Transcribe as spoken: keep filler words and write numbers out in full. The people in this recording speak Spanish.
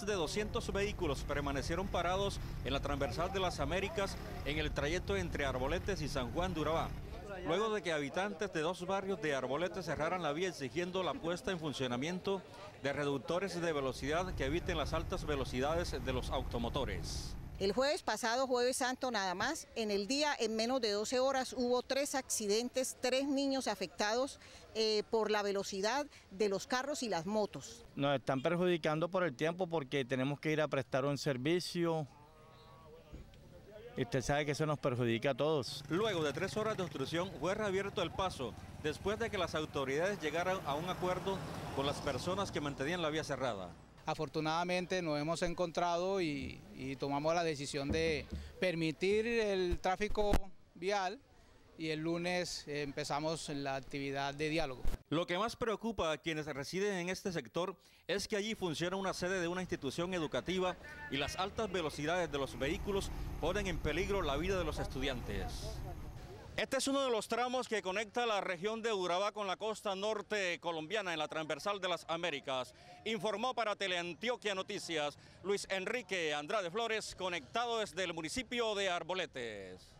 más de doscientos vehículos permanecieron parados en la Transversal de las Américas en el trayecto entre Arboletes y San Juan de Urabá, luego de que habitantes de dos barrios de Arboletes cerraran la vía exigiendo la puesta en funcionamiento de reductores de velocidad que eviten las altas velocidades de los automotores. El jueves pasado, jueves santo nada más, en el día, en menos de doce horas, hubo tres accidentes, tres niños afectados eh, por la velocidad de los carros y las motos. Nos están perjudicando por el tiempo porque tenemos que ir a prestar un servicio. Y usted sabe que eso nos perjudica a todos. Luego de tres horas de obstrucción fue reabierto el paso, después de que las autoridades llegaran a un acuerdo con las personas que mantenían la vía cerrada. Afortunadamente nos hemos encontrado y, y tomamos la decisión de permitir el tráfico vial y el lunes empezamos la actividad de diálogo. Lo que más preocupa a quienes residen en este sector es que allí funciona una sede de una institución educativa y las altas velocidades de los vehículos ponen en peligro la vida de los estudiantes. Este es uno de los tramos que conecta la región de Urabá con la costa norte colombiana en la Transversal de las Américas. Informó para Teleantioquia Noticias Luis Enrique Andrade Flores, conectado desde el municipio de Arboletes.